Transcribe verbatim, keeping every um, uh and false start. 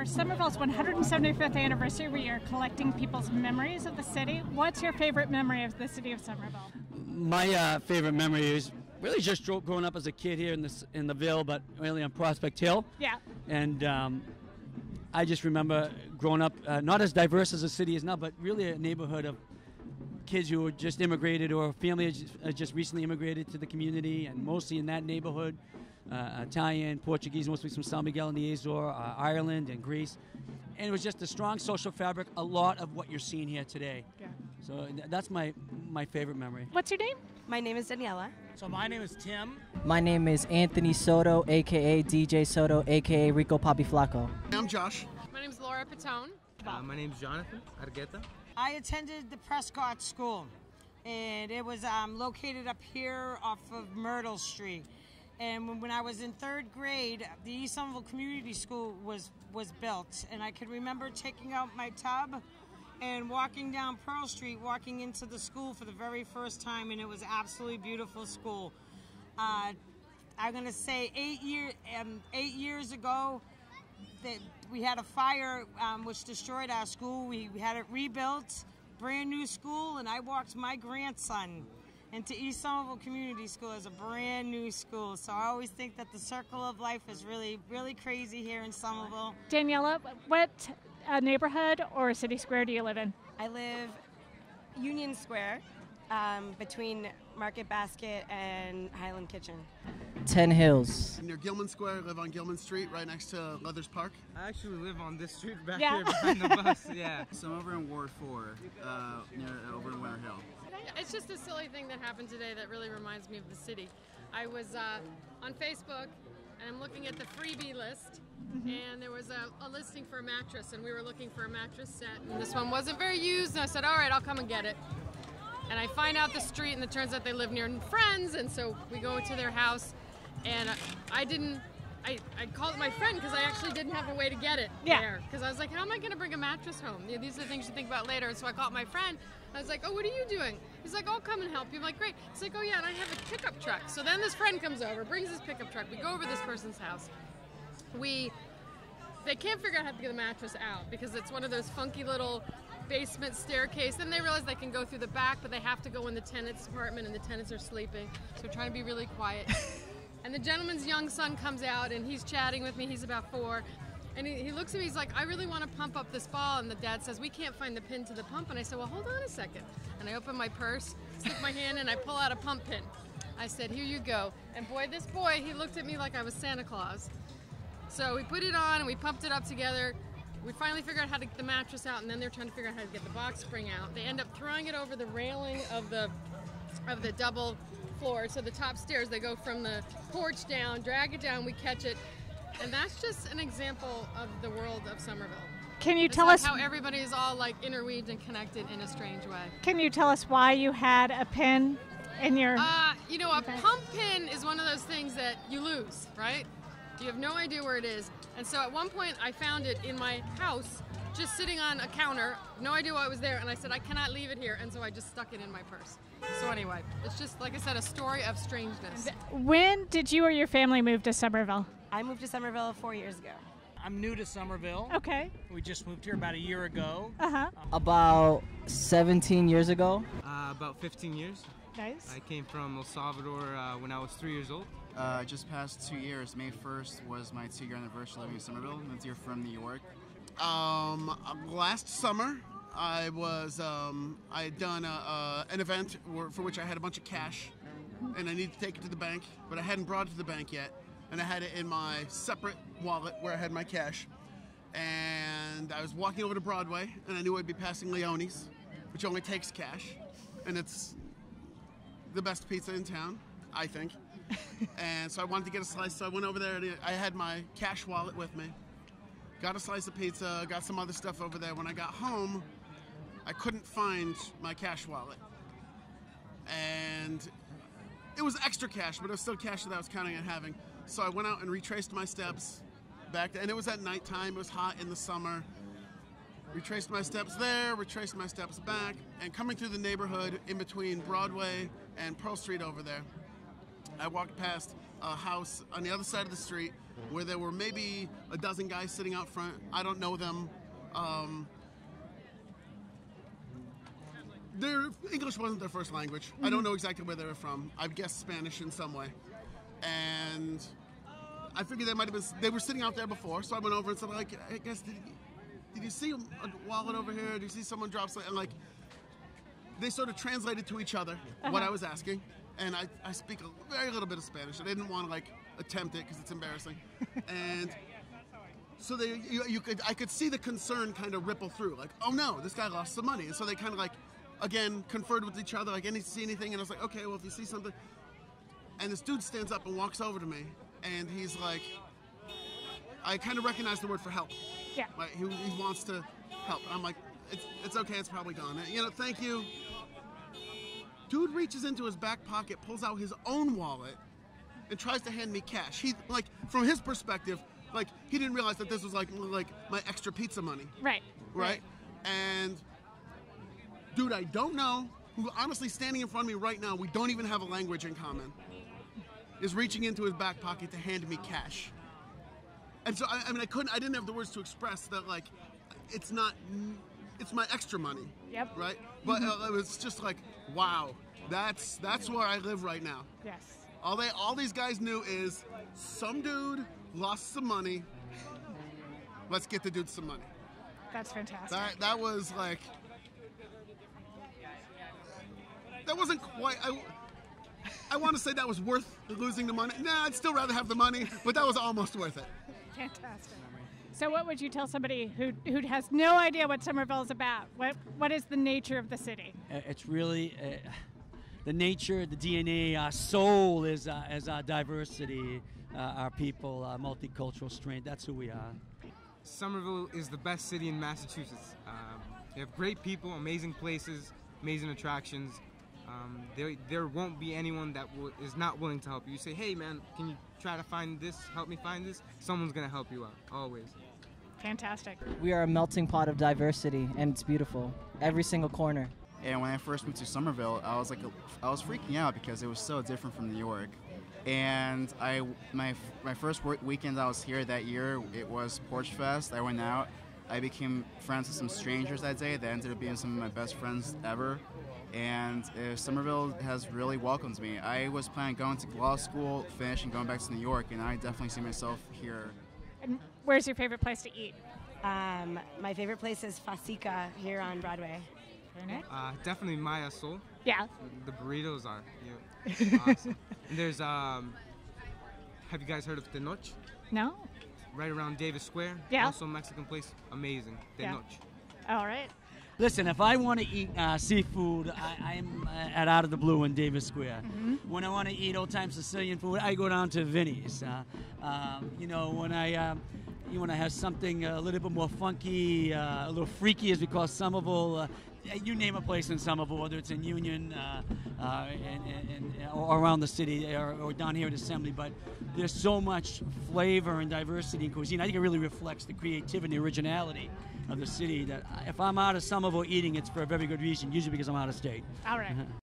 for Somerville's one hundred seventy-fifth anniversary. We are collecting people's memories of the city. What's your favorite memory of the city of Somerville? My uh, favorite memory is really just growing up as a kid here in the, in the Ville, but mainly on Prospect Hill. Yeah. And um, I just remember growing up, uh, not as diverse as the city is now, but really a neighborhood of kids who were just immigrated or family just recently immigrated to the community, and mostly in that neighborhood, uh, Italian, Portuguese, mostly from San Miguel and the Azores, uh, Ireland and Greece. And it was just a strong social fabric, a lot of what you're seeing here today. Yeah. So that's my, my favorite memory. What's your name? My name is Daniela. So my name is Tim. My name is Anthony Soto, a k a. D J Soto, a k a. Rico Papi Flacco. I'm Josh. My name is Laura Patone. Uh, my name is Jonathan Argueta. I attended the Prescott School, and it was um, located up here off of Myrtle Street. And when, when I was in third grade, the East Somerville Community School was, was built, and I could remember taking out my tub and walking down Pearl Street, walking into the school for the very first time, and it was absolutely beautiful school. Uh, I'm going to say eight, year, um, eight years ago, that we had a fire um, which destroyed our school. We, we had it rebuilt, brand new school, and I walked my grandson into East Somerville Community School as a brand new school. So I always think that the circle of life is really, really crazy here in Somerville. Daniela, what uh, neighborhood or city square do you live in? I live Union Square, um, between Market Basket and Highland Kitchen. Ten Hills. Near Gilman Square, I live on Gilman Street, right next to Leathers Park. I actually live on this street back yeah. here behind the bus, yeah. So I'm over in Ward four, uh, near, over in Winter Hill. It's just a silly thing that happened today that really reminds me of the city. I was uh, on Facebook, and I'm looking at the freebie list, mm-hmm. and there was a, a listing for a mattress, and we were looking for a mattress set, and this one wasn't very used, and I said, all right, I'll come and get it. And I find out the street, and it turns out they live near friends, and so we go to their house. And I didn't, I, I called my friend because I actually didn't have a way to get it yeah. there. Because I was like, how am I going to bring a mattress home? You know, these are the things you think about later. And so I called my friend. I was like, oh, what are you doing? He's like, I'll come and help you. I'm like, great. He's like, oh, yeah, and I have a pickup truck. So then this friend comes over, brings his pickup truck. We go over to this person's house. We, they can't figure out how to get the mattress out because it's one of those funky little basement staircase. Then they realize they can go through the back, but they have to go in the tenant's apartment, and the tenants are sleeping. So we're trying to be really quiet. And the gentleman's young son comes out, and he's chatting with me. He's about four. And he, he looks at me. He's like, I really want to pump up this ball. And the dad says, we can't find the pin to the pump. And I said, well, hold on a second. And I open my purse, stick my hand in, and I pull out a pump pin. I said, here you go. And boy, this boy, he looked at me like I was Santa Claus. So we put it on, and we pumped it up together. We finally figured out how to get the mattress out, and then they're trying to figure out how to get the box spring out. They end up throwing it over the railing of the, of the double floor, so the top stairs. They go from the porch down, drag it down, we catch it. And that's just an example of the world of Somerville. Can you it's tell like us how everybody is all like interweaved and connected in a strange way? Can you tell us why you had a pin in your uh you know a bag? Pump pin is one of those things that you lose, right? You have no idea where it is. And so at one point I found it in my house, just sitting on a counter, no idea why it was there, and I said, I cannot leave it here, and so I just stuck it in my purse. So anyway, it's just, like I said, a story of strangeness. When did you or your family move to Somerville? I moved to Somerville four years ago. I'm new to Somerville. Okay. We just moved here about a year ago. Uh-huh. About seventeen years ago. Uh, about fifteen years. Nice. I came from El Salvador uh, when I was three years old. Uh, just past two years, May first was my two-year anniversary living in Somerville. Moved here from New York. Um, last summer, I was um, I had done a, uh, an event for which I had a bunch of cash, and I needed to take it to the bank, but I hadn't brought it to the bank yet, and I had it in my separate wallet where I had my cash. And I was walking over to Broadway, and I knew I'd be passing Leone's, which only takes cash, and it's the best pizza in town, I think. And so I wanted to get a slice, so I went over there, and I had my cash wallet with me. Got a slice of pizza, got some other stuff over there. When I got home, I couldn't find my cash wallet. And it was extra cash, but it was still cash that I was counting on having. So I went out and retraced my steps back there. And it was at nighttime, it was hot in the summer. Retraced my steps there, retraced my steps back, and coming through the neighborhood in between Broadway and Pearl Street over there, I walked past a house on the other side of the street where there were maybe a dozen guys sitting out front. I don't know them. Um, their English wasn't their first language. Mm-hmm. I don't know exactly where they were from. I guess Spanish in some way. And I figured they might have been, they were sitting out there before, so I went over and said, like, I guess, did you, did you see a wallet over here? Did you see someone drop something? And like, they sort of translated to each other uh-huh. what I was asking. And I, I speak a very little bit of Spanish. I didn't want to, like, attempt it because it's embarrassing. And so they, you, you could, I could see the concern kind of ripple through. Like, oh, no, this guy lost some money. And so they kind of, like, again, conferred with each other. Like, did you see anything? And I was like, okay, well, if you see something. And this dude stands up and walks over to me. And he's like, I kind of recognize the word for help. Yeah. Like, he, he wants to help. I'm like, it's, it's okay. It's probably gone. And, you know, thank you. Dude reaches into his back pocket, pulls out his own wallet, and tries to hand me cash. He, like, from his perspective, like, he didn't realize that this was, like, like my extra pizza money. Right. Right? Right. And dude I don't know, who honestly standing in front of me right now, we don't even have a language in common, is reaching into his back pocket to hand me cash. And so, I, I mean, I couldn't, I didn't have the words to express that, like, it's not, it's my extra money. Yep. Right? But mm-hmm. uh, it was just like, wow, that's, that's where I live right now. Yes. All they, all these guys knew is some dude lost some money. Let's get the dude some money. That's fantastic. That, that was like, that wasn't quite, I, I want to say that was worth losing the money. Nah, I'd still rather have the money, but that was almost worth it. Fantastic. So what would you tell somebody who who has no idea what Somerville is about? What What is the nature of the city? It's really uh, the nature, the D N A, our soul is, uh, is our diversity, uh, our people, our multicultural strength. That's who we are. Somerville is the best city in Massachusetts. Um, they have great people, amazing places, amazing attractions. Um, there, there won't be anyone that will, is not willing to help you. You say, hey man, can you try to find this, help me find this? Someone's going to help you out, always. Fantastic. We are a melting pot of diversity, and it's beautiful. Every single corner. And when I first moved to Somerville, I was like, a, I was freaking out because it was so different from New York. And I, my, my first work weekend I was here that year, it was Porch Fest. I went out. I became friends with some strangers that day that ended up being some of my best friends ever. And uh, Somerville has really welcomed me. I was planning on going to law school, finishing, going back to New York, and I definitely see myself here. And where's your favorite place to eat? Um, my favorite place is Fasica here on Broadway. Uh, definitely Maya Sol. Yeah. The burritos are you know, awesome. And there's, um, have you guys heard of Tenoche? No. Right around Davis Square. Yeah. Also a Mexican place. Amazing. Tenoche. Yeah. All right. Listen, if I want to eat uh, seafood, I, I'm at Out of the Blue in Davis Square. Mm-hmm. When I want to eat old-time Sicilian food, I go down to Vinnie's. Uh, uh, you know, when I uh, you want to have something a little bit more funky, uh, a little freaky, as we call Somerville. Uh, you name a place in Somerville, whether it's in Union uh, uh, and, and, and, or around the city, or, or down here at Assembly. But there's so much flavor and diversity in cuisine. I think it really reflects the creativity, the originality of the city, that if I'm out of Somerville eating, it's for a very good reason, usually because I'm out of state. All right.